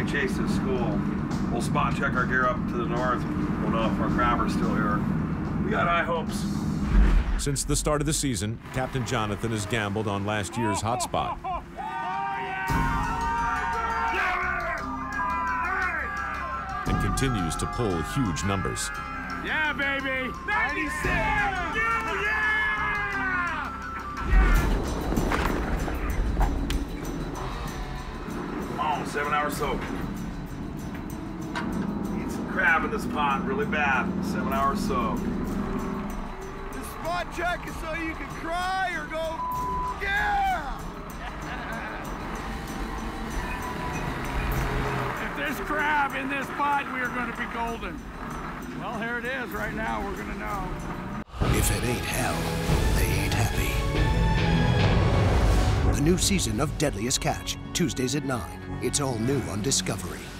a chase to school. We'll spot check our gear up to the north. We'll know if our crabber's still here. We got high hopes. Since the start of the season, Captain Jonathan has gambled on last year's hotspot. And continues to pull huge numbers. Yeah, baby! 96! Yeah! Yeah! Come on, 7 hours soak. Need some crab in this pond really bad. 7 hours soak. This spot check is so you can cry or go, yeah! If there's crab in this pond, we are going to be golden. Well, here it is right now. We're going to know. If it ain't hell, they ain't happy. A new season of Deadliest Catch, Tuesdays at 9. It's all new on Discovery.